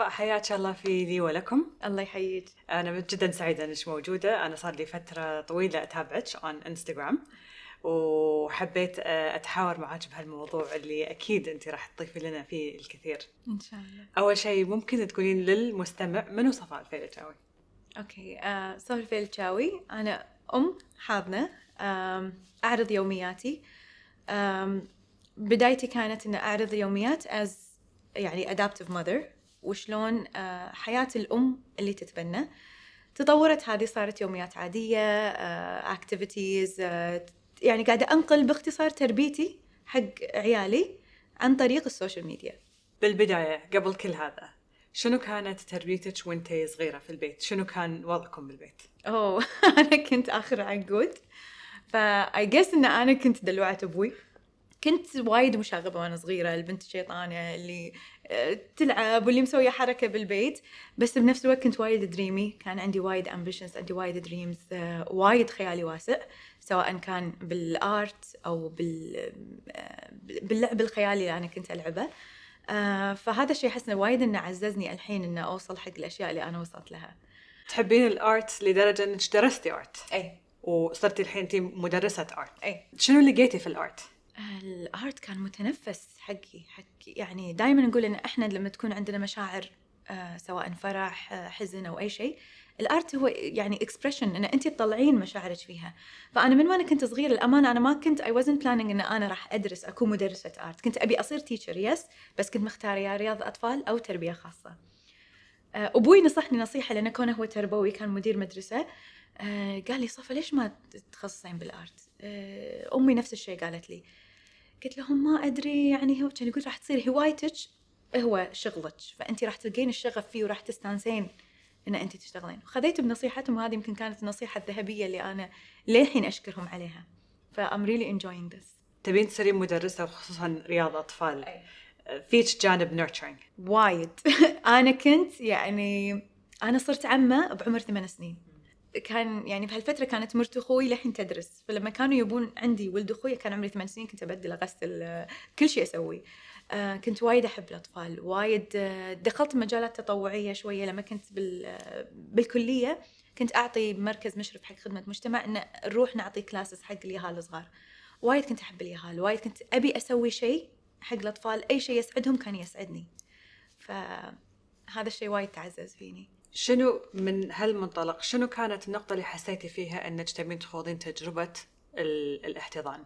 صفاء، حياك الله في لي ولكم. الله يحييك. أنا جدا سعيدة إنك موجودة. أنا صار لي فترة طويلة أتابعك عن إنستغرام، وحبيت أتحاور معاك بهالموضوع اللي أكيد أنت راح تضيفي لنا فيه الكثير إن شاء الله. أول شيء ممكن تقولين للمستمع منو صفاء الفيلكاوي؟ أوكي، صفاء الفيلكاوي، أنا أم حاضنة، أعرض يومياتي. بدايتي كانت إن أعرض يوميات يعني adaptive mother، وشلون حياة الأم اللي تتبنى. تطورت هذه، صارت يوميات عادية، activities، يعني قاعدة أنقل باختصار تربيتي حق عيالي عن طريق السوشيال ميديا. بالبداية قبل كل هذا، شنو كانت تربيتك وانتي صغيرة في البيت؟ شنو كان وضعكم بالبيت؟ أنا كنت آخر عنقود، فأي جيس إن أنا كنت دلوعة أبوي. كنت وايد مشاغبة وأنا صغيرة، البنت الشيطانة اللي تلعب واللي مسوية حركة بالبيت، بس بنفس الوقت كنت وايد دريمي. كان عندي وايد ambitions، عندي وايد دريمز، وايد خيالي واسع، سواء كان بالآرت أو باللعب الخيالي اللي أنا كنت ألعبه. فهذا الشيء حسنا وايد إنه عززني الحين إنه أوصل حق الأشياء اللي أنا وصلت لها. تحبين الآرت لدرجة إنك درستي آرت؟ أي، وصرتي الحين أنت مدرسة آرت. أي، شنو اللي لقيتي في الآرت؟ الارت كان متنفس حقي. يعني دائما نقول ان احنا لما تكون عندنا مشاعر، سواء فرح، حزن او اي شيء، الارت هو يعني اكسبريشن، ان انت تطلعين مشاعرك فيها. فانا من وانا كنت صغيره، الامانه انا ما كنت wasn't planning ان انا راح ادرس اكون مدرسه ارت. كنت ابي اصير تيتشر، يس، بس كنت مختاره يا رياض اطفال او تربيه خاصه. ابوي نصحني نصيحه، لانه كونه هو تربوي، كان مدير مدرسه، قال لي صفا ليش ما تتخصصين بالارت؟ امي نفس الشيء قالت لي. قلت لهم ما أدري، يعني هو كان يقول راح تصير هوايتك هو شغلك، فأنت راح تلقين الشغف فيه وراح تستانسين إن أنت تشتغلين. وخذيت بنصيحتهم، وهذه يمكن كانت النصيحة الذهبية اللي أنا للحين أشكرهم عليها. فأم ريلي إنجوينج ذس. تبين تصيرين مدرسة وخصوصاً رياضة أطفال، فيك جانب نيرتشرينج وايد. أنا كنت يعني أنا صرت عمة بعمر 8 سنين. كان يعني بهالفترة كانت مرت أخوي لحين تدرس، فلما كانوا يبون عندي ولد أخوي كان عمري 8 سنين، كنت أبدل، أغسل، كل شيء أسوي. كنت وايد أحب الأطفال، وايد دخلت مجالات تطوعية شوية. لما كنت بالكلية كنت أعطي مركز مشرف حق خدمة مجتمع إن نروح نعطي كلاسز حق اليهال الصغار. وايد كنت أحب اليهال، وايد كنت أبي أسوي شيء حق الأطفال، أي شيء يسعدهم كان يسعدني، فهذا الشيء وايد تعزز فيني. شنو من هالمنطلق، شنو كانت النقطة اللي حسيتي فيها أنك تبين تخوضين تجربة الاحتضان؟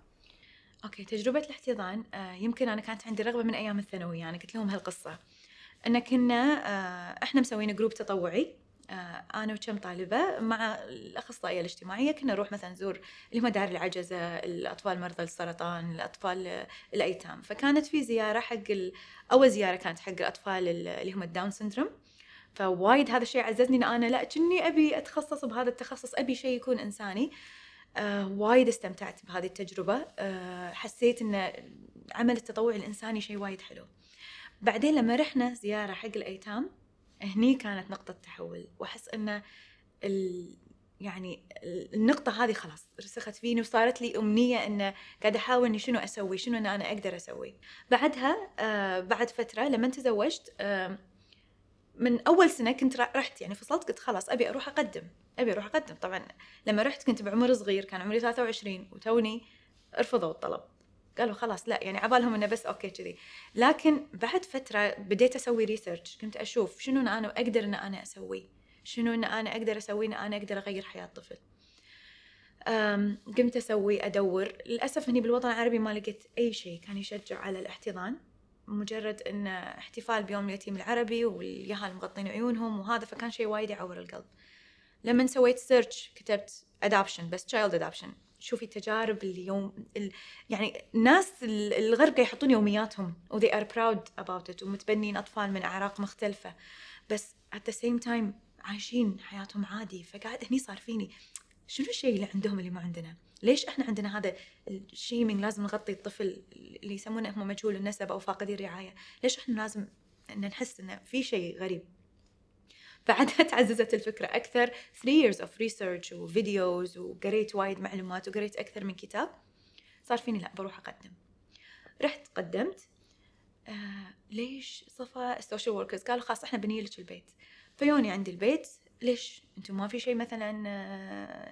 أوكي، تجربة الاحتضان، يمكن أنا كانت عندي رغبة من أيام الثانوية. أنا قلت لهم هالقصة أن كنا إحنا مسوين جروب تطوعي، أنا وكم طالبة مع الأخصائية الاجتماعية. كنا نروح مثلا نزور اللي هم دار العجزة، الأطفال مرضى السرطان، الأطفال الأيتام. فكانت في زيارة حق أول زيارة كانت حق الأطفال اللي هم الداون سندروم. فوايد هذا الشيء عززني ان انا لا كني ابي اتخصص بهذا التخصص، ابي شيء يكون انساني. وايد استمتعت بهذه التجربه. حسيت ان عمل التطوع الانساني شيء وايد حلو. بعدين لما رحنا زياره حق الايتام، هني كانت نقطه تحول، واحس ان يعني النقطه هذه خلاص رسخت فيني، وصارت لي امنيه ان قاعده احاول اني شنو اسوي، شنو ان انا اقدر اسوي. بعدها بعد فتره لما تزوجت، من أول سنة كنت رحت، يعني فصلت، قلت خلاص أبي أروح أقدم، طبعا لما رحت كنت بعمر صغير، كان عمري 23، وتوني رفضوا الطلب، قالوا خلاص لا، يعني عبالهم إنه بس أوكي كذي. لكن بعد فترة بديت أسوي ريسيرش، كنت أشوف شنو أنا أقدر إن أنا أسوي، شنو إن أنا أقدر أسوي، إن أنا أقدر أغير حياة طفل. قمت أسوي، أدور. للأسف هني بالوطن العربي ما لقيت أي شيء كان يشجع على الاحتضان، مجرد إن احتفال بيوم اليتيم العربي واليهال مغطين عيونهم وهذا، فكان شيء وايد يعور القلب. لما سويت سيرش كتبت adoption، بس child adoption، شوفي تجارب اليوم يعني الناس الغرب يحطون يومياتهم و they are proud about it، ومتبنين أطفال من أعراق مختلفة، بس at the same time عايشين حياتهم عادي. فقاعد هني صار فيني شنو الشيء اللي عندهم اللي ما عندنا؟ ليش احنا عندنا هذا الشيمينج، لازم نغطي الطفل اللي يسمونه هم مجهول النسب او فاقدي الرعايه؟ ليش احنا لازم ان نحس ان في شيء غريب؟ بعدها تعززت الفكره اكثر. 3 years of research وفيديوز، وقريت وايد معلومات، وقريت اكثر من كتاب. صار فيني لا، بروح اقدم. رحت قدمت، ليش صفاء السوشيال وركرز قالوا خلاص احنا بنيلك لك البيت. فيوني عند البيت، ليش انتم ما في شيء مثلا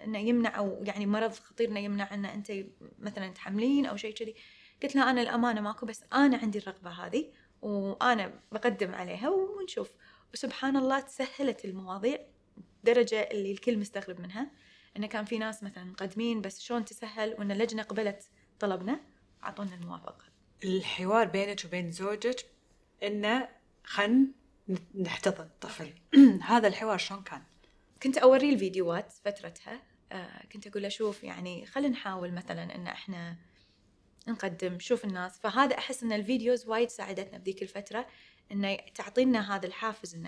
انه يمنع او يعني مرض خطير انه يمنع ان انت مثلا تحملين او شيء كذي؟ قلت لها انا الامانه ماكو، بس انا عندي الرغبه هذه وانا بقدم عليها ونشوف. وسبحان الله تسهلت المواضيع درجه اللي الكل مستغرب منها، انه كان في ناس مثلا مقدمين بس شلون تسهل، وان اللجنه قبلت طلبنا اعطونا الموافقه. الحوار بينك وبين زوجك انه خلينا نحتضن الطفل هذا الحوار شلون كان؟ كنت اوريه الفيديوهات فترتها، كنت اقول له شوف يعني خلينا نحاول مثلا ان احنا نقدم، شوف الناس. فهذا احس ان الفيديوز وايد ساعدتنا بذيك الفتره انه تعطينا هذا الحافز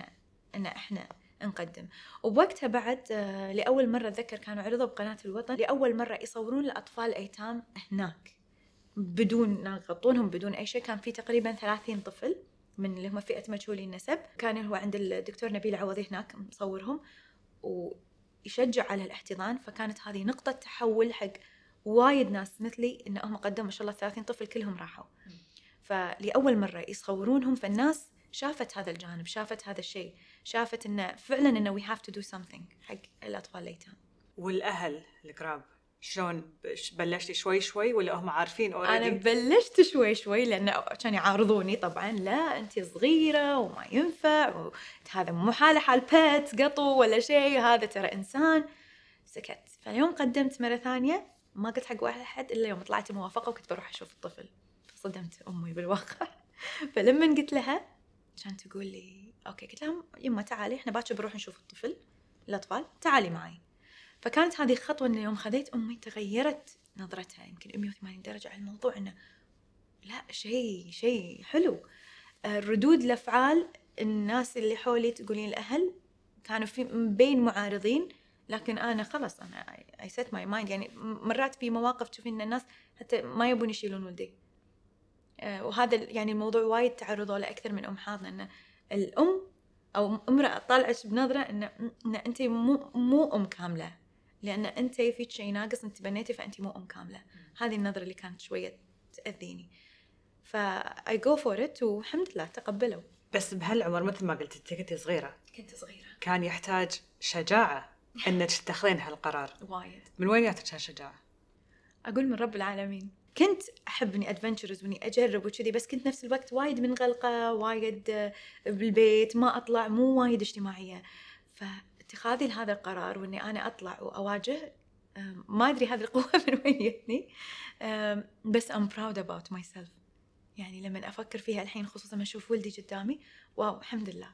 ان احنا نقدم. وبوقتها بعد لاول مره اتذكر كانوا عرضوا بقناه الوطن لاول مره يصورون الاطفال الايتام هناك بدون يغطونهم بدون اي شيء. كان في تقريبا 30 طفل من اللي هم فئه مجهولي النسب، كان هو عند الدكتور نبيل عوضي هناك مصورهم ويشجع على الاحتضان. فكانت هذه نقطه تحول حق وايد ناس مثلي انهم قدموا ما شاء الله 30 طفل كلهم راحوا. فلاول مره يصورونهم، فالناس شافت هذا الجانب، شافت هذا الشيء، شافت انه فعلا انه وي هاف تو دو سمثينج حق الاطفال الايتام. والاهل القراب شلون بلشتي شوي شوي ولا هم عارفين اوريدي؟ انا بلشت شوي شوي لان كان يعارضوني طبعا، لا انت صغيره وما ينفع، هذا مو حاله حال بيت قطو ولا شيء، هذا ترى انسان. سكت. فاليوم قدمت مره ثانيه ما قلت حق واحد احد الا يوم طلعت الموافقه وكنت بروح اشوف الطفل. فصدمت امي بالواقع. فلما قلت لها كانت تقول لي اوكي، قلت لها يما تعالي احنا باكر بنروح نشوف الطفل الاطفال، تعالي معي. فكانت هذه الخطوه ان يوم خذيت امي تغيرت نظرتها يمكن 180 درجه على الموضوع، انه لا شيء حلو. ردود الافعال الناس اللي حولي تقولين الاهل كانوا في بين معارضين، لكن انا خلص انا اي سيت ماي مايند. يعني مرات في مواقف تشوفين ان الناس حتى ما يبون يشيلون ولدي، وهذا يعني الموضوع وايد تعرضوا له اكثر من ام حاضنه، ان الام او امراه طالعت بنظره ان انت مو ام كامله، لان انت في شيء ناقص انت بنيتي فانت مو ام كامله. هذه النظره اللي كانت شويه تاذيني، فاي جو فور ات والحمد لله تقبلوا. بس بهالعمر مثل ما قلت انت كنت صغيره، كان يحتاج شجاعه انك تاخذين هالقرار. وايد. من وين جاتك هالشجاعه؟ اقول من رب العالمين. كنت احب اني ادفنتشرز واني اجرب وكذي، بس كنت نفس الوقت وايد منغلقه، وايد بالبيت ما اطلع، مو وايد اجتماعيه. فاتخاذي لهذا القرار واني انا اطلع واواجه، ما ادري هذه القوه من وين جتني، بس ام براود اباوت ماي سيلف. يعني لما افكر فيها الحين خصوصا ما اشوف ولدي قدامي، واو الحمد لله.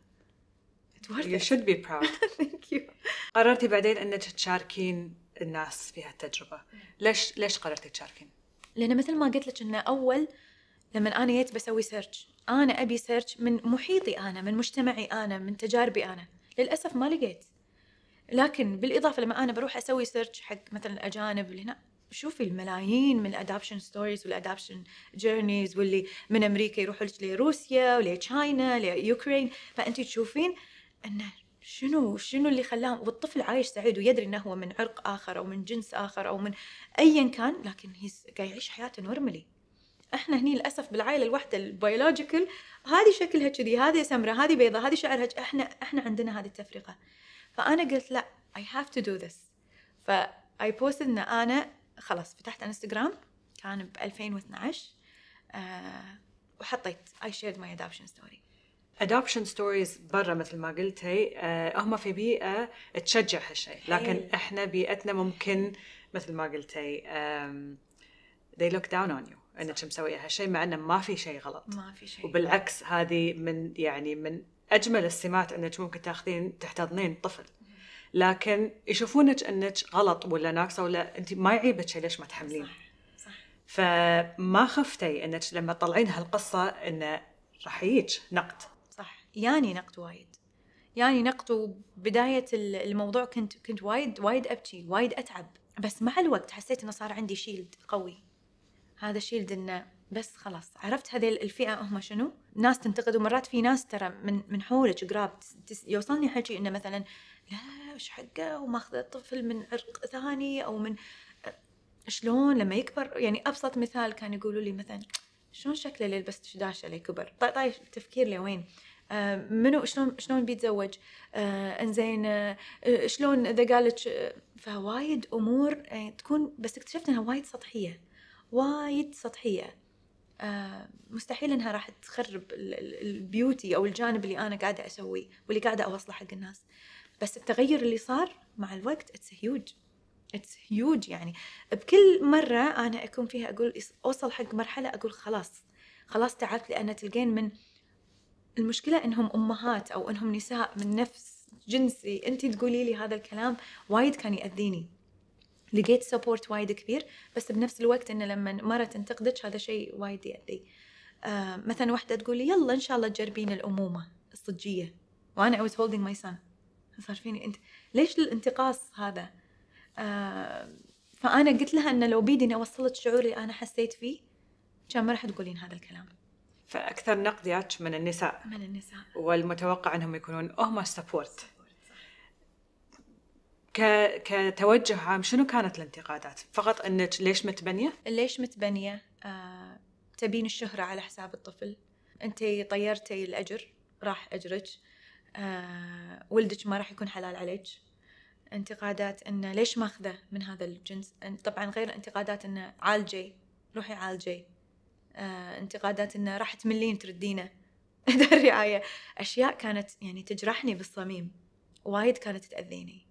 You should be proud. Thank you. قررتي بعدين انك تشاركين الناس في هالتجربه، ليش قررتي تشاركين؟ لأن مثل ما قلت لك إن أول لما أنا جيت بسوي سيرش، أنا أبي سيرش من محيطي أنا، من مجتمعي أنا، من تجاربي أنا، للأسف ما لقيت. لكن بالإضافة لما أنا بروح أسوي سيرش حق مثلا الأجانب اللي هنا، شوفي الملايين من الأدابشن ستوريز والأدابشن جيرنيز، واللي من أمريكا يروحوا لك لروسيا ولتشاينا ليوكرين. فأنتي تشوفين إنه شنو اللي خلاهم، والطفل عايش سعيد ويدري انه هو من عرق اخر او من جنس اخر او من ايا كان، لكن قاعد يعيش حياته نورمالي. احنا هني للاسف بالعائله الواحده البيولوجيكال، هذه شكلها كذي، هذه سمراء، هذه بيضاء، هذه شعرها، احنا عندنا هذه التفرقه. فانا قلت لا اي هاف تو دو ذس. فاي بوست ان انا خلاص فتحت انستغرام كان ب 2012 وحطيت اي شيرد ماي ادابشن ستوري. ادابشن ستوريز برا مثل ما قلتي هم في بيئه تشجع هالشيء، لكن احنا بيئتنا ممكن مثل ما قلتي they look down on you انك مسويه هالشيء، مع انه ما في شيء غلط، ما في شيء، وبالعكس هذه من يعني من اجمل السمات انك ممكن تاخذين تحتضنين طفل، لكن يشوفونك انك غلط ولا ناقصه ولا انت ما يعيبك شيء، ليش ما تحملين؟ صح. فما خفتي انك لما تطلعين هالقصه انه راح يجيك نقد؟ يعني نقد وايد، يعني نقد. وبداية الموضوع كنت وايد أبكي، وايد أتعب، بس مع الوقت حسيت إنه صار عندي شيلد قوي. هذا شيلد إنه بس خلاص عرفت هذه الفئة هم شنو، ناس تنتقد، ومرات في ناس ترى من حولك قراب يوصلني حكي إنه مثلا لا إيش حقه وماخذ الطفل من عرق ثاني أو من شلون لما يكبر. يعني أبسط مثال كان يقولوا لي مثلا شلون شكله اللي لبس داشة اللي كبر؟ طيب التفكير لوين؟ منو شلون بيتزوج؟ انزين شلون اذا قالت فوايد امور تكون، بس اكتشفت انها وايد سطحيه وايد سطحيه. مستحيل انها راح تخرب البيوتي او الجانب اللي انا قاعده اسويه واللي قاعده اوصله حق الناس. بس التغير اللي صار مع الوقت اتس هيوج يعني. بكل مره انا اكون فيها اقول اوصل حق مرحله اقول خلاص تعبت، لان تلقين من المشكله انهم امهات او انهم نساء من نفس جنسي. انت تقولي لي هذا الكلام وايد كان ياذيني. لقيت سبورت وايد كبير، بس بنفس الوقت انه لما مره تنتقدك هذا شيء وايد ياذي. مثلا واحده تقول لي يلا ان شاء الله تجربين الامومه الصجيه، وانا I was holding my son. صار فيني انت ليش الانتقاص هذا؟ فانا قلت لها ان لو بيدي اني اوصلت الشعور اللي انا حسيت فيه كان ما راح تقولين هذا الكلام. فاكثر نقد ياتش من النساء والمتوقع انهم يكونون هم السبورت. كتوجه عام شنو كانت الانتقادات؟ فقط انك ليش متبنيه؟ تبين الشهره على حساب الطفل، انت طيرتي الاجر راح اجرك، ولدك ما راح يكون حلال عليك. انتقادات انه ليش ماخذه من هذا الجنس، طبعا غير انتقادات انه عالجي روحي عالجي، انتقادات انه راح تملين تردينه دار الرعايه. اشياء كانت يعني تجرحني بالصميم، وايد كانت تاذيني،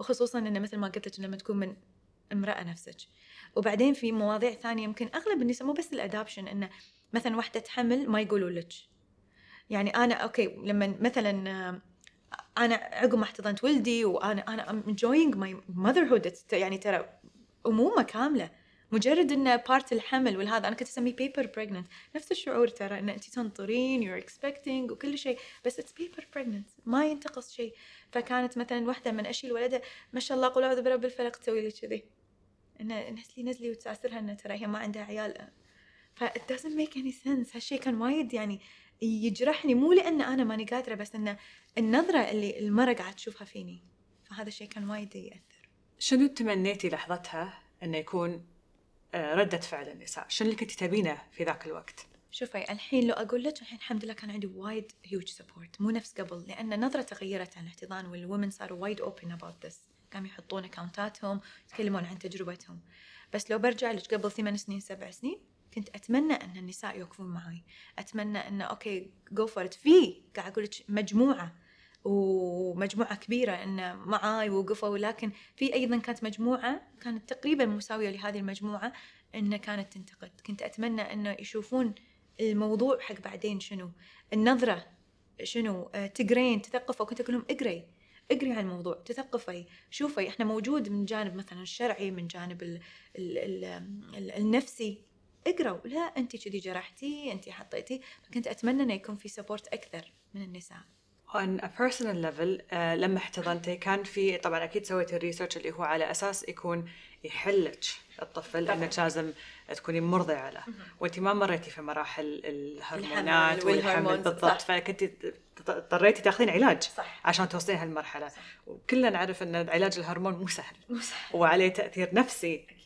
وخصوصا انه مثل ما قلت لك لما تكون من امراه نفسك. وبعدين في مواضيع ثانيه يمكن اغلب النساء، مو بس الادابشن، انه مثلا واحده تحمل ما يقولوا لك. يعني انا اوكي لما مثلا انا عقب ما احتضنت ولدي وانا I'm enjoying my motherhood، يعني ترى امومه كامله، مجرد انه بارت الحمل والهذا انا كنت اسميه بيبر بريجننت. نفس الشعور ترى ان انت تنطرين يور اكسبكتنج وكل شيء، بس اتس بيبر بريجننت ما ينتقص شيء. فكانت مثلا واحده من اشيل ولدها ما شاء الله قل اعوذ برب الفلق تسوي لي كذي، انه نزلي وتعسرها، انه ترى هي ما عندها عيال. ف it doesn't make any sense. هالشيء كان وايد يعني يجرحني، مو لان انا ماني قادره، بس ان النظره اللي المرأة قاعد تشوفها فيني، فهذا الشيء كان وايد ياثر. شنو تمنيتي لحظتها انه يكون ردة فعل النساء؟ شنو اللي كنتي تبينه في ذاك الوقت؟ شوفي الحين لو اقول لك الحين الحمد لله كان عندي وايد هيوج سبورت، مو نفس قبل، لان النظره تغيرت عن الاحتضان، والومن صاروا وايد اوبن اباوت ذس، قاموا يحطون اكونتاتهم يتكلمون عن تجربتهم. بس لو برجع لك قبل 8 سنين 7 سنين كنت اتمنى ان النساء يوقفون معي، اتمنى ان اوكي جو فور ات. في قاعد اقول لك مجموعه كبيره ان معاي وقفوا، لكن في ايضا كانت مجموعه كانت تقريبا مساويه لهذه المجموعه ان كانت تنتقد. كنت اتمنى انه يشوفون الموضوع حق بعدين شنو النظره، شنو تقرين تثقفوا. كنت اقول لهم اقري عن الموضوع، تثقفي، شوفي احنا موجود من جانب مثلا الشرعي، من جانب ال النفسي، اقروا. لا انت كذي جرحتي، انت حطيتي. فكنت اتمنى انه يكون في سبورت اكثر من النساء. On a personal level لما احتضنتي كان في طبعا اكيد سويتي الريسيرش اللي هو على اساس يكون يحلك الطفل انك لازم تكوني مرضعه له، وانت ما مريتي في مراحل الهرمونات والحمل بالضبط، فكنت اضطريتي تاخذين علاج صح عشان توصلين هالمرحله. وكلنا نعرف ان علاج الهرمون مو سهل وعليه تاثير نفسي أكيد.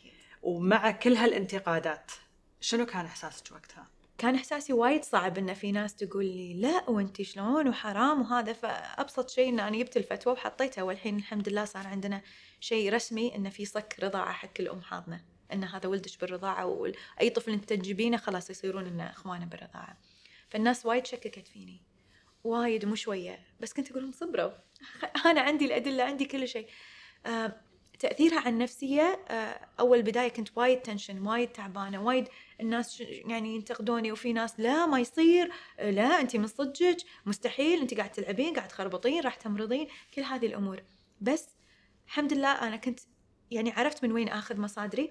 ومع كل هالانتقادات شنو كان احساسك وقتها؟ كان احساسي وايد صعب، ان في ناس تقول لي لا وانت شلون وحرام وهذا. فابسط شيء ان انا جبت الفتوى وحطيتها، والحين الحمد لله صار عندنا شيء رسمي ان في صك رضاعه حق الام حاضنه، ان هذا ولدك بالرضاعه، واي طفل انت تجيبينه خلاص يصيرون لنا اخوانه بالرضاعه. فالناس وايد شككت فيني وايد، مو شويه، بس كنت اقول لهم صبروا، انا عندي الادله، عندي كل شيء. تأثيرها على النفسية، أول بداية كنت وايد تنشن، وايد تعبانة، وايد الناس يعني ينتقدوني، وفي ناس لا ما يصير، لا أنت من صدقك، مستحيل، أنت قاعد تلعبين، قاعد تخربطين، راح تمرضين، كل هذه الأمور. بس الحمد لله أنا كنت يعني عرفت من وين أخذ مصادري.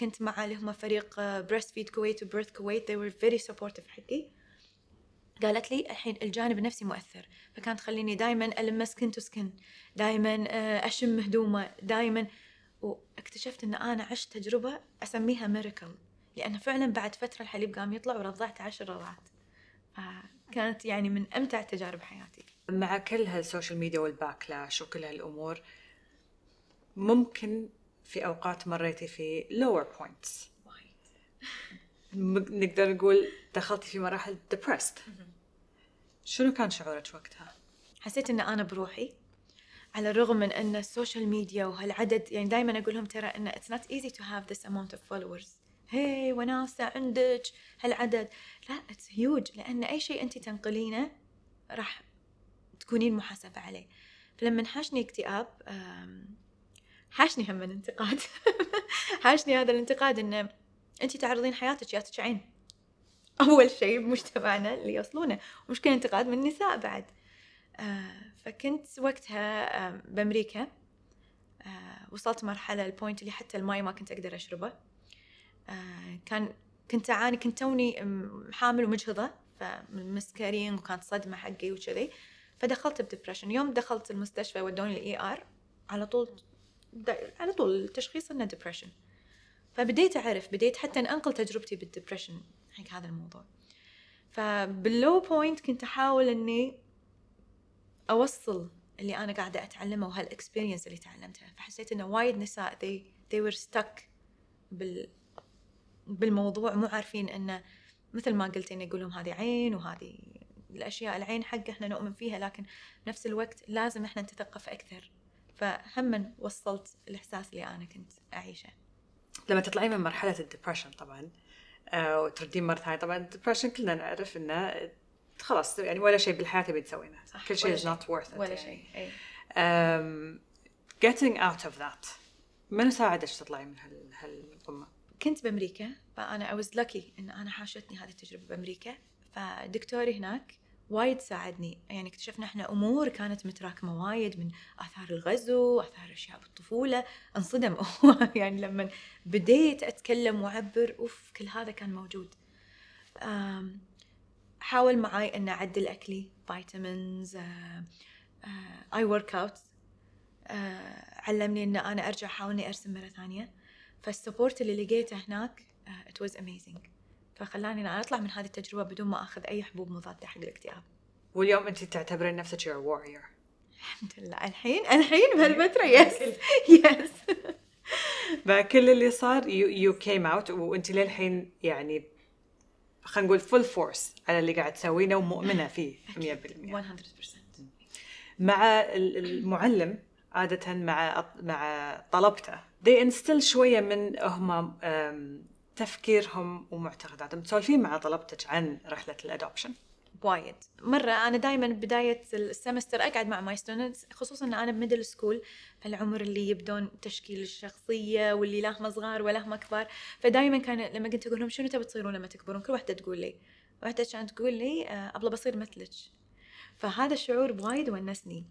كنت مع اللي هم فريق بريستفيد كويت وبيرث كويت، they were very supportive حقي. قالت لي الحين الجانب النفسي مؤثر، فكانت تخليني دائما ألمس سكن تو سكن، دائما أشم هدومه، دائما. واكتشفت أن أنا عشت تجربة أسميها ميركل، لأن فعلا بعد فترة الحليب قام يطلع ورضعت 10 رضعات. كانت يعني من أمتع تجارب حياتي. مع كل هالسوشيال ميديا والباكلاش وكل هالأمور، ممكن في أوقات مريتي في lower points. نقدر نقول دخلتي في مراحل depressed. شنو كان شعورك وقتها؟ حسيت ان انا بروحي، على الرغم من ان السوشيال ميديا وهالعدد، يعني دائما اقول لهم ترى ان it's not easy to have this amount of followers. هي وناسه عندك هالعدد، لا it's huge، لان اي شيء انت تنقلينه راح تكونين محاسبه عليه. فلما حاشني اكتئاب، حاشني هم الانتقاد حاشني هذا الانتقاد ان انت تعرضين حياتك يا تشعين اول شيء بمجتمعنا اللي يوصلونه، ومشكله انتقاد من النساء بعد. فكنت وقتها بامريكا، وصلت مرحله البوينت اللي حتى الماي ما كنت اقدر اشربه. كنت اعاني، كنت توني حامل ومجهضه فمسكرين، وكانت صدمه حقي وكذي، فدخلت بدبرشن. يوم دخلت المستشفى ودوني الاي ار، على طول التشخيص انه دبرشن. فبديت اعرف، بديت حتى انقل تجربتي بالدبرشن حق هذا الموضوع. فباللو بوينت كنت احاول اني اوصل اللي انا قاعده اتعلمه وهالاكسبيرينس اللي تعلمتها. فحسيت انه وايد نساء they were stuck بالموضوع، مو عارفين انه مثل ما قلت انه يقول لهم هذه عين وهذه الاشياء، العين حق احنا نؤمن فيها، لكن بنفس الوقت لازم احنا نتثقف اكثر. فهم وصلت الاحساس اللي انا كنت اعيشه. لما تطلعين من مرحله الدبرشن طبعا وتردين مره ثانيه، طبعا الدبرشن كلنا نعرف انه خلاص يعني ولا شيء بالحياه تبي تسوينه، كل شيء is not worth it، ولا شيء. اي getting out of that، من ساعدك تطلعين من هالقمه؟ كنت بامريكا، فانا I was lucky ان انا حاشتني هذه التجربه بامريكا. فدكتوري هناك وايد ساعدني، يعني اكتشفنا احنا امور كانت متراكمه وايد من اثار الغزو، اثار اشياء بالطفوله. انصدم يعني لما بديت اتكلم واعبر، اوف كل هذا كان موجود. حاول معي ان اعدل اكلي، فيتامينز، اي ورك اوت، علمني ان انا ارجع احاول اني ارسم مره ثانيه. فالسبورت اللي لقيته هناك it was amazing، فخلاني أنا أطلع من هذه التجربة بدون ما أخذ أي حبوب مضادة حق الاكتئاب. واليوم أنت تعتبرين نفسك you're a warrior؟ الحمد لله، الحين بهالفترة يس فكل اللي صار you came out، وأنت للحين يعني خلينا نقول full force على اللي قاعد تسوينه ومؤمنة فيه 100%. مع المعلم عادة مع طلبته they instill شوية من هم تفكيرهم ومعتقداتهم. تسولفين مع طلبتك عن رحله الادوبشن؟ وايد مره. انا دائما بدايه السمستر اقعد مع ماي ستودنتس، خصوصا ان انا بميدل سكول، فالعمر اللي يبدون تشكيل الشخصيه واللي لا هم صغار ولا هم كبار. فدائما كان لما كنت اقول لهم شنو تبي تصيرون لما تكبرون، كل واحده تقول لي، واحده كانت تقول لي ابغى بصير مثلك. فهذا الشعور وايد ونسني.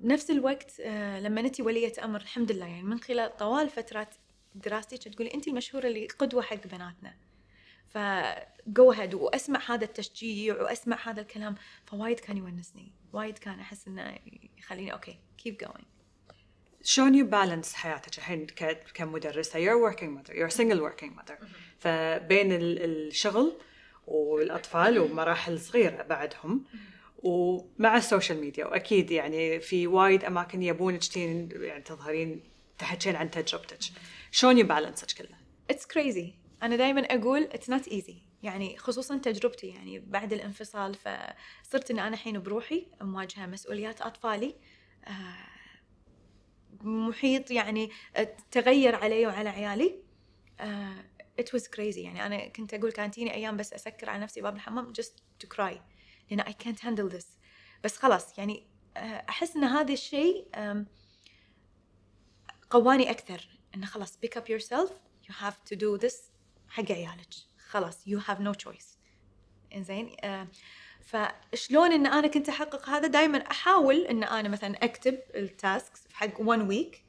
بنفس الوقت لما انتي وليه امر الحمد لله، يعني من خلال طوال فترات دراستي كنت تقولي انت المشهوره اللي قدوه حق بناتنا، فجو هاد، واسمع هذا التشجيع واسمع هذا الكلام، فوايد كان يونسني، وايد كان احس انه يخليني اوكي كيب جوينج. شلون يو بالانس حياتك الحين كمدرسه، يور وركينج ماذر، يور سنجل وركينج ماذر، فبين الشغل والاطفال ومراحل صغيره بعدهم، ومع السوشيال ميديا، واكيد يعني في وايد اماكن يبونك يعني تظهرين تحكين عن تجربتك. شلون يبالانسك كلها؟ اتس كريزي. انا دائما اقول اتس نوت ايزي، يعني خصوصا تجربتي يعني بعد الانفصال، فصرت ان انا الحين بروحي مواجهه مسؤوليات اطفالي، محيط يعني تغير علي وعلى عيالي. ات واز كريزي. يعني انا كنت اقول كانتيني ايام بس اسكر على نفسي باب الحمام جست تو كراي، لان اي كانت هاندل ذس. بس خلاص يعني احس ان هذا الشيء قواني اكثر، انه خلاص pick up yourself you have to do this حق عيالك، خلاص you have no choice. انزين فشلون ان انا كنت احقق هذا؟ دائما احاول ان انا مثلا اكتب التاسكس حق 1 ويك،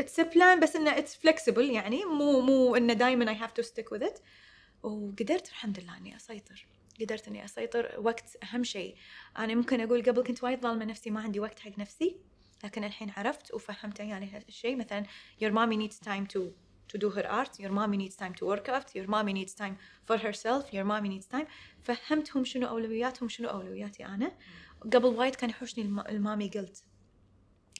اتس بلان، بس انه اتس فلكسبل، يعني مو انه دائما اي هاف تو ستيك وذ ات. وقدرت الحمد لله اني اسيطر، قدرت اني اسيطر وقت. اهم شيء انا ممكن اقول قبل كنت وايد ظالمه نفسي، ما عندي وقت حق نفسي، لكن الحين عرفت وفهمت يعني هذا الشيء. مثلا your mommy needs time to do her art، your mommy needs time to work out، your mommy needs time for herself، your mommy needs time. فهمتهم شنو اولوياتهم، شنو اولوياتي انا. قبل وايد كان يحوشني المامي قلت،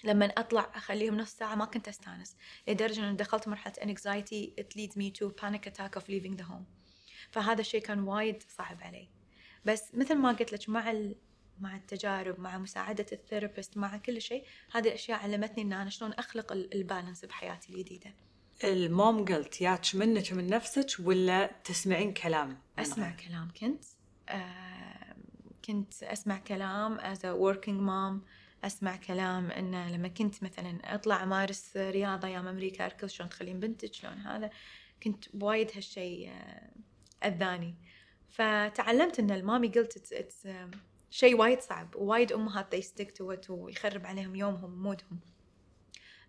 لما اطلع اخليهم نص ساعه ما كنت استانس، لدرجه ان دخلت مرحله انكزايتي it leads me to panic attack of leaving the home. فهذا الشيء كان وايد صعب علي. بس مثل ما قلت لك مع التجارب، مع مساعده الثيرابيست، مع كل شيء، هذه الاشياء علمتني ان انا شلون اخلق البالانس بحياتي الجديده. الموم قلت ياتش منك من نفسك ولا تسمعين كلام؟ اسمع كلام، كنت اسمع كلام as a working mom، اسمع كلام انه لما كنت مثلا اطلع امارس رياضه يا امريكا اركض، شلون تخلين بنتك، شلون هذا، كنت وايد هالشيء اذاني. فتعلمت ان المامي قلت شيء وايد صعب، وايد امهات they stick to it ويخرب عليهم يومهم مودهم.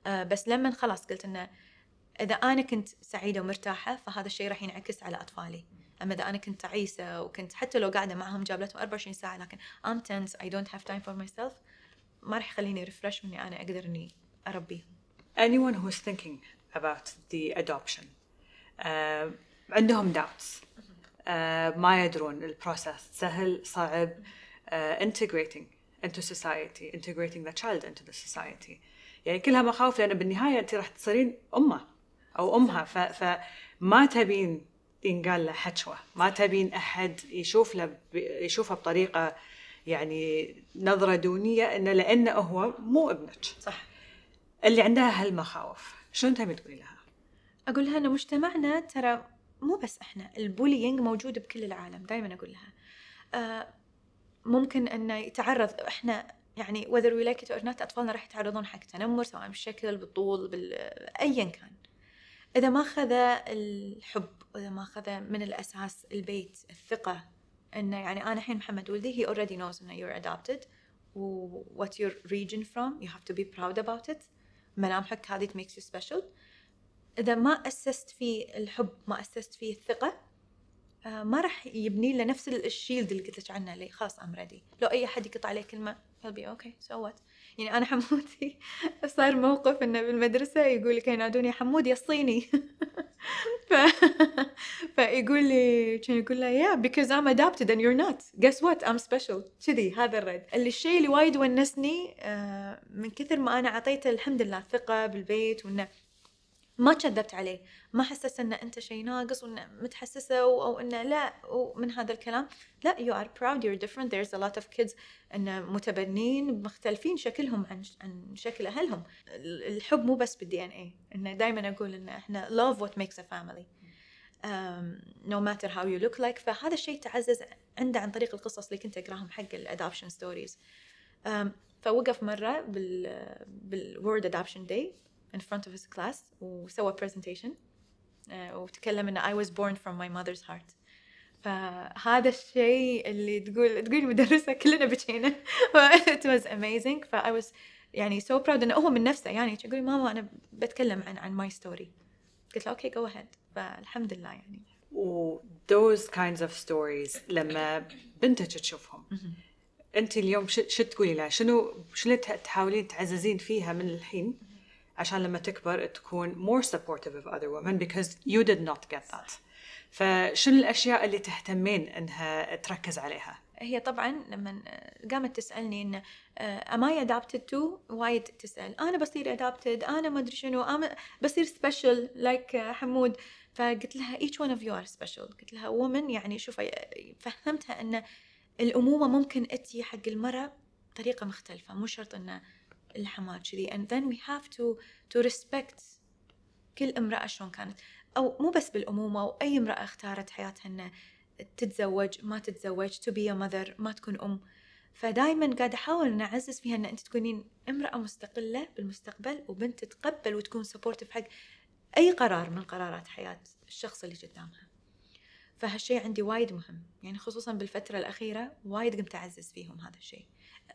بس لما خلاص قلت انه اذا انا كنت سعيده ومرتاحه فهذا الشيء راح ينعكس على اطفالي. اما اذا انا كنت تعيسه وكنت حتى لو قاعده معهم جابلتهم 24 ساعه لكن I'm tense I don't have time for myself، ما راح يخليني ريفرش واني انا اقدر اني اربيهم. anyone who is thinking about the adoption عندهم doubts، ما يدرون البروسس سهل صعب، integrating into society integrating the child into the society، يعني كلها مخاوف، لأن بالنهاية أنت راح تصيرين أمه أو أمها، فما تبين ينقال له حشوة، ما تبين أحد يشوفها بطريقة يعني نظرة دونية، إنه لأنه هو مو ابنك. صح. اللي عندها هالمخاوف شلون تبي تقولي لها؟ أقول لها إنه مجتمعنا ترى مو بس إحنا، البولينج موجود بكل العالم، دائما أقول لها ممكن إنه يتعرض، إحنا يعني whether we like it or not أطفالنا راح يتعرضون حق تنمر، سواء بالشكل بالطول أيا كان. إذا ما أخذ الحب، إذا ما أخذ من الأساس البيت الثقة، إنه يعني أنا الحين محمد ولدي he already knows إنه you're adopted و what your region from you have to be proud about it، ملامحك هذه makes you special. إذا ما أسست فيه الحب، ما أسست فيه الثقة، ما راح يبني له نفس الشيلد اللي قلت لك عنه، اللي خلاص I'm ready. لو أي أحد يقطع عليه كلمة he'll be okay so what. يعني أنا حمودي صار موقف إنه بالمدرسة يقول لي كانوا ينادوني حمودي الصيني فيقول لي، كان يقول له yeah because I'm adopted and you're not guess what I'm special كذي. هذا الرد اللي الشيء اللي وايد ونسني من كثر ما أنا عطيته الحمد لله ثقة بالبيت، وإنه ما تشذبت عليه، ما حسس إن أنت شيء ناقص وإن متحسسة أو إن لا ومن هذا الكلام، لا you are proud you're different there's a lot of kids إن متبنين مختلفين شكلهم عن شكل أهلهم. الحب مو بس بالدي إن إيه، إن دائما أقول إن إحنا love what makes a family no matter how you look like. فهذا الشيء تعزز عنده عن طريق القصص اللي كنت أقراهم حق الأدابشن ستوريز. فوقف مرة بالورد أدابشن داي in front of his class وسوى presentation وتكلم إن I was born from my mother's heart. فهذا الشيء اللي تقول المدرسة كلنا بكينا it was amazing. فI was يعني so proud إنه هو من نفسه، يعني تقولي ماما أنا بتكلم عن my story، قلت له okay go ahead. فالحمد لله يعني. و those kinds of stories لما بنتك تشوفهم أنت اليوم شو تقولي لها؟ شنو تحاولين تعززين فيها من الحين عشان لما تكبر تكون more supportive of other women because you did not get that. فشنو الأشياء اللي تهتمين أنها تركز عليها؟ هي طبعاً لما قامت تسألني إن am I adopted too؟ وايد تسأل، أنا بصير adopted، أنا ما أدري شنو، أنا بصير special like حمود. فقلت لها each one of you are special، قلت لها woman يعني شوفي، فهمتها إن الأمومة ممكن أتي حق المرأة بطريقة مختلفة، مو شرط إنه الحماد كذي. and then we have to respect كل امرأة شلون كانت، أو مو بس بالأمومة، وأي امرأة اختارت حياتها إن تتزوج ما تتزوج، to be a mother ما تكون أم. فدايما قاعدة أحاول إن أعزز فيها إن أنت تكونين امرأة مستقلة بالمستقبل، وبنت تتقبل وتكون supportive حق أي قرار من قرارات حياة الشخص اللي قدامها. فهالشيء عندي وايد مهم، يعني خصوصا بالفترة الأخيرة وايد قمت أعزز فيهم هذا الشيء،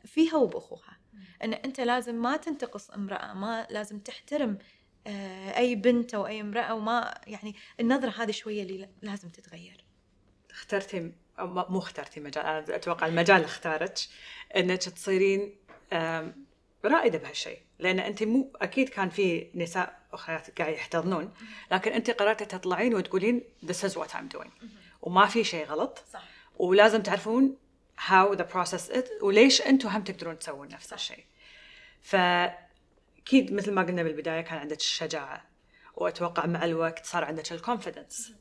فيها وبأخوها، أن أنت لازم ما تنتقص امرأة، ما لازم تحترم أي بنت أو أي امرأة، وما يعني النظرة هذه شوية اللي لازم تتغير. اخترتي مو اخترتي مجال، أنا أتوقع المجال اللي اختارتش أنك تصيرين رائدة بهالشيء، لأن أنت مو أكيد كان في نساء أخريات قاعد يحتضنون، لكن أنت قررتي تطلعين وتقولين this is what I'm doing وما في شيء غلط. صح. ولازم تعرفون how the process is وليش أنتم هم تقدرون تسوون نفس الشيء. ف اكيد مثل ما قلنا بالبدايه كان عندك الشجاعه، واتوقع مع الوقت صار عندك الكونفيدنس.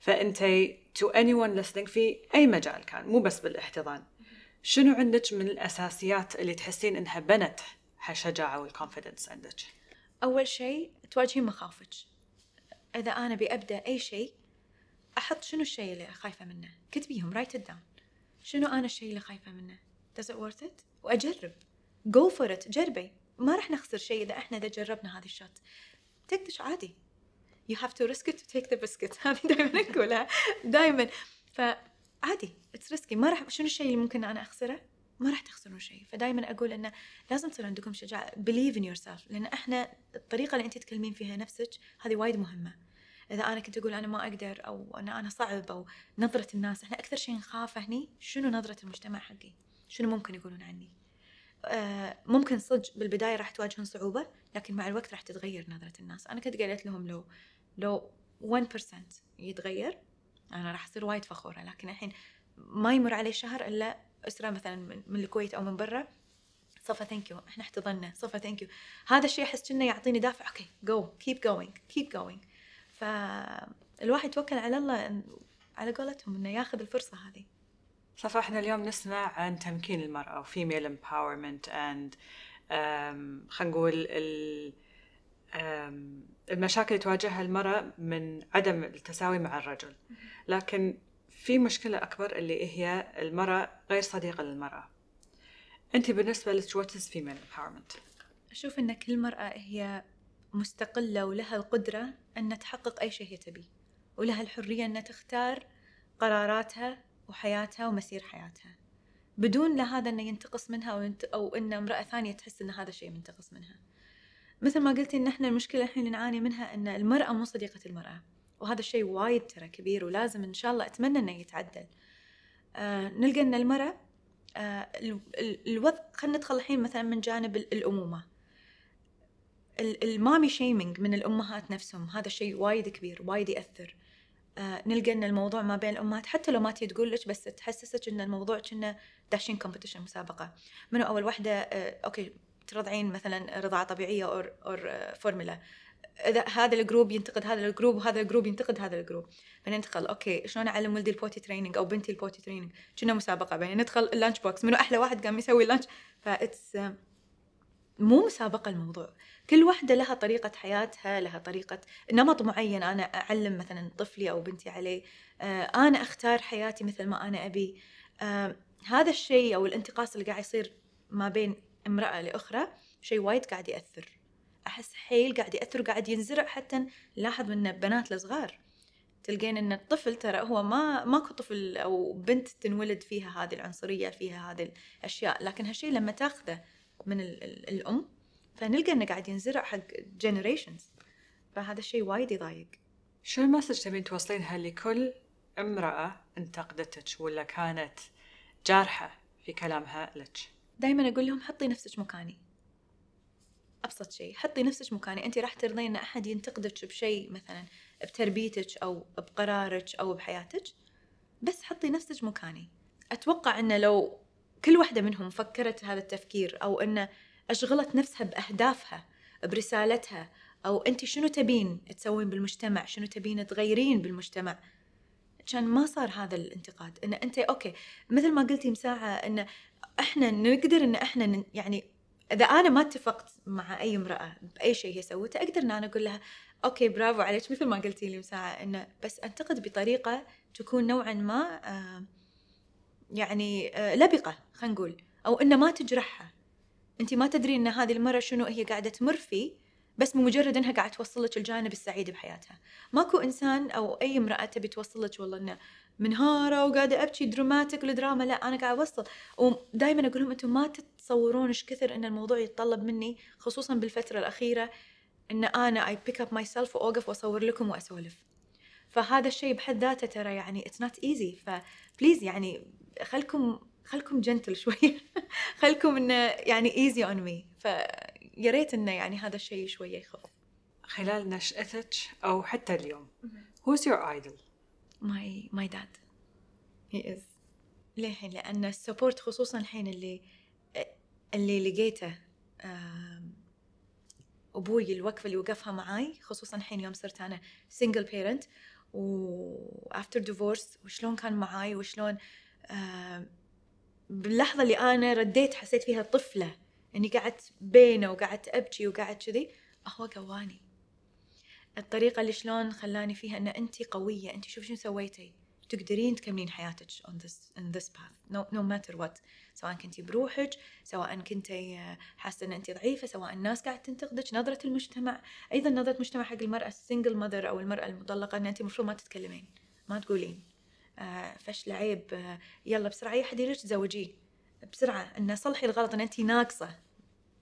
فانت تو اني ون ليسنينج في اي مجال كان، مو بس بالاحتضان، شنو عندك من الاساسيات اللي تحسين انها بنت هالشجاعه والكونفيدنس عندك؟ اول شيء تواجهين مخاوفك. اذا انا بابدا اي شيء احط شنو الشيء اللي خايفه منه، كتبيهم، رايت داون، شنو انا الشيء اللي خايفه منه، does it worth it، واجرب، go for it، جربي، ما راح نخسر شيء اذا احنا جربنا هذه الشوت. تكدش عادي، you have to risk it to take the biscuit، هذه دائما اقولها دائما. فعادي it's risky، ما راح، شنو الشيء اللي ممكن انا اخسره؟ ما راح تخسرون شيء. فدائما اقول انه لازم تصير عندكم شجاعه، believe in yourself، لان احنا الطريقه اللي انت تكلمين فيها نفسك هذه وايد مهمه. اذا انا كنت اقول انا ما اقدر، او انا صعب، او نظره الناس، احنا اكثر شيء نخافه هني شنو نظره المجتمع حقي، شنو ممكن يقولون عني. ممكن صدق بالبدايه راح تواجهون صعوبه، لكن مع الوقت راح تتغير نظره الناس. انا كنت قالت لهم لو 1% يتغير انا راح اصير وايد فخوره، لكن الحين ما يمر عليه شهر الا اسره مثلا من الكويت او من برا، صفا ثانك يو احنا احتضنا، صفا ثانك يو. هذا الشيء احس انه يعطيني دافع، اوكي جو، كيب جوينج كيب جوينج. فالواحد يتوكل على الله على قولتهم انه ياخذ الفرصه هذه. صفا احنا اليوم نسمع عن تمكين المرأة و female empowerment and خلينا نقول المشاكل اللي تواجهها المرأة من عدم التساوي مع الرجل، لكن في مشكلة أكبر اللي هي المرأة غير صديقة للمرأة. أنت بالنسبة لك what is female empowerment؟ أشوف أن كل مرأة هي مستقلة ولها القدرة أن تحقق أي شيء هي تبيه، ولها الحرية أن تختار قراراتها وحياتها ومسير حياتها، بدون لهذا أنه ينتقص منها أو أن امرأة ثانية تحس أن هذا الشيء منتقص منها. مثل ما قلتي أن إحنا المشكلة الحين اللي نعاني منها أن المرأة مو صديقة المرأة، وهذا الشيء وايد ترى كبير، ولازم إن شاء الله أتمنى أنه يتعدل. نلقى أن المرأة الوضع، خلينا ندخل الحين مثلا من جانب الأمومة، المامي شيمينج من الأمهات نفسهم، هذا الشيء وايد كبير وايد يأثر. نلقى ان الموضوع ما بين الامهات، حتى لو ما تي تقول لك، بس تحسسك ان الموضوع كنا داشين كومبيتيشن، مسابقه، منو اول وحده اوكي ترضعين مثلا رضاعه طبيعيه او فورمولا، اذا هذا الجروب ينتقد هذا الجروب، وهذا الجروب ينتقد هذا الجروب، بعدين ندخل اوكي شلون اعلم ولدي البوتي تريننج او بنتي البوتي تريننج، كنا مسابقه، بعدين ندخل اللانش بوكس، منو احلى واحد قام يسوي اللانش. فاتس مو مسابقة الموضوع، كل واحدة لها طريقة حياتها، لها طريقة نمط معين أنا أعلم مثلا طفلي أو بنتي عليه، أنا أختار حياتي مثل ما أنا أبي. هذا الشيء أو الانتقاص اللي قاعد يصير ما بين امرأة لأخرى شيء وايد قاعد يأثر، أحس حيل قاعد يأثر، قاعد ينزرع. حتى نلاحظ من البنات الصغار، تلقين أن الطفل ترى هو ماكو طفل أو بنت تنولد فيها هذه العنصرية، فيها هذه الأشياء، لكن هالشيء لما تاخذه من الأم فنلقى إنه قاعد ينزرع حق generations، فهذا الشيء وايد يضايق. شو المسج تبين توصلينها لكل امرأة انتقدتك ولا كانت جارحة في كلامها لك؟ دايما أقول لهم حطي نفسك مكاني، أبسط شيء حطي نفسك مكاني. أنت راح ترضين إن أحد ينتقدك بشيء مثلا بتربيتك أو بقرارك أو بحياتك، بس حطي نفسك مكاني. أتوقع إنه لو كل واحدة منهم فكرت هذا التفكير، أو أن أشغلت نفسها بأهدافها برسالتها، أو أنت شنو تبين تسوين بالمجتمع، شنو تبين تغيرين بالمجتمع، عشان ما صار هذا الانتقاد. أن أنت أوكي مثل ما قلتي مساعة، أن إحنا نقدر أن إحنا يعني إذا أنا ما اتفقت مع أي امرأة بأي شيء هي سوته، أقدر أن أنا أقول لها أوكي برافو عليك، مثل ما قلتي لي مساعة، أن بس أنتقد بطريقة تكون نوعا ما يعني لبقة، خلينا نقول، أو إنه ما تجرحها. أنت ما تدري إن هذه المرة شنو هي قاعدة تمر فيه، بس بمجرد إنها قاعدة توصل لك الجانب السعيد بحياتها. ماكو إنسان أو أي امرأة تبي توصل لك والله إنه منهارة وقاعدة أبكي دراماتيك والدراما، لا، أنا قاعدة أوصل. ودائما أقول لهم أنتم ما تتصورون إيش كثر إن الموضوع يتطلب مني، خصوصا بالفترة الأخيرة، إن أنا I pick up myself وأوقف وأصور لكم وأسولف. فهذا الشيء بحد ذاته ترى يعني it's not easy. فبليز يعني خلكم جنتل شوية خلكم إنه يعني easy on me. فيا ريت إنه يعني هذا الشيء شوية يخوف. خلال نشأتك أو حتى اليوم who's your idol؟ my dad he is. ليه؟ لأن السبورت خصوصا الحين اللي لقيته أبوي الوقفة اللي وقفها معاي، خصوصاً حين يوم صرت أنا single parent وafter divorce، وشلون كان معاي وشلون باللحظة اللي أنا رديت حسيت فيها طفلة، إني قعدت بينه وقعدت أبكي وقعدت كذي، هو قواني. الطريقة اللي شلون خلاني فيها إن أنتي قوية، أنتي شوف شنو سويتي، تقدرين تكملين حياتك on this path no matter what، سواء كنتي بروحك، سواء كنتي حاسة إن أنتي ضعيفة، سواء الناس قاعد تنتقدك، نظرة المجتمع، أيضا نظرة المجتمع حق المرأة السنجل ماذر أو المرأة المطلقة إن أنتي مفروض ما تتكلمين، ما تقولين، فشل، عيب، يلا بسرعة أي حد يريدك تزوجيه بسرعة، إن صلحي الغلط إن أنتي ناقصة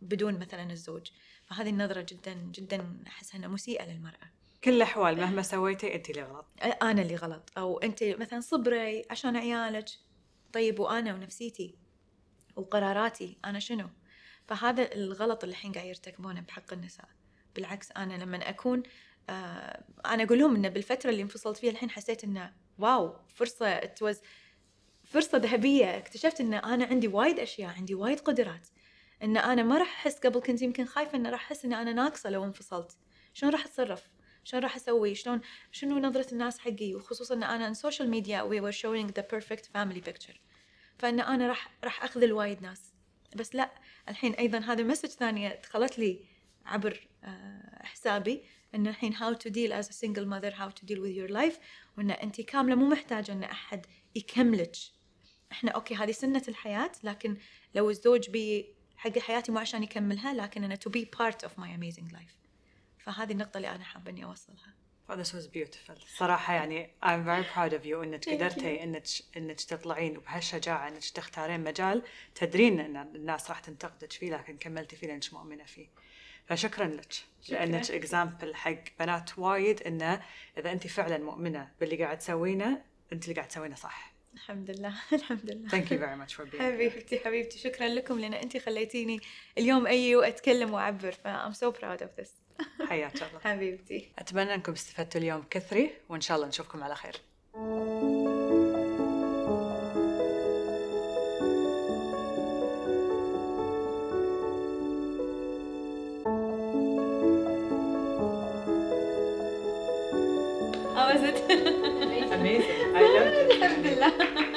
بدون مثلا الزوج. فهذه النظرة جدا جدا أحسها أنها مسيئة للمرأة. كل الأحوال مهما سويتي أنت اللي غلط، أنا اللي غلط، أو أنت مثلا صبري عشان عيالك، طيب وأنا ونفسيتي وقراراتي أنا شنو؟ فهذا الغلط اللي الحين قاعد يرتكبونه بحق النساء. بالعكس أنا لما أكون أنا أقول لهم إن بالفترة اللي انفصلت فيها الحين حسيت إنه واو، فرصة ذهبية، اكتشفت إن أنا عندي وايد أشياء، عندي وايد قدرات، إن أنا ما راح أحس، قبل كنت يمكن خايفة إن راح أحس إن أنا ناقصة لو انفصلت، شلون راح أتصرف؟ شلون راح أسوي؟ شنو نظرة الناس حقي؟ وخصوصاً إن أنا in social media we were showing the perfect family picture، فإن أنا راح أخذ الوايد ناس، بس لا، الحين أيضاً هذا مسج ثانية دخلت لي عبر حسابي، إن الحين how to deal as a single mother, how to deal with your life، وإن أنتي كاملة مو محتاجة إن أحد يكملك. إحنا أوكي هذه سنة الحياة، لكن لو الزوج بي حق حياتي مو عشان يكملها، لكن أنا to be part of my amazing life. فهذه النقطة اللي أنا حابة إني أوصلها. This was beautiful. صراحة يعني I'm very proud of you إنك قدرتي إنك تطلعين وبهالشجاعة إنك تختارين مجال تدرين إن الناس راح تنتقدك فيه، لكن كملتي فيه لأنك مؤمنة فيه. فشكرا لك، لأنك إكزامبل حق بنات وايد إنه إذا أنت فعلا مؤمنة باللي قاعد تسوينه، أنت اللي قاعد تسوينه صح. الحمد لله الحمد لله. Thank you very much for being حبيبتي شكرا لكم، لأن أنت خليتيني اليوم أجي وأتكلم وأعبر، فأم so proud of this. حياك الله حبيبتي. أتمنى أنكم استفدتوا اليوم كثري، وإن شاء الله نشوفكم على خير. How was it? Amazing. I loved it. الحمد لله.